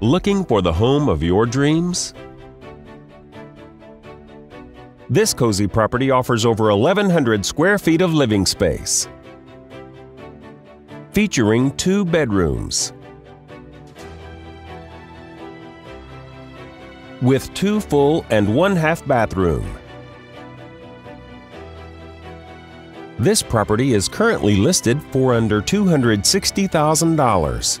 Looking for the home of your dreams? This cozy property offers over 1,100 square feet of living space, featuring 2 bedrooms with 2 full and 1/2 bathroom. This property is currently listed for under $260,000.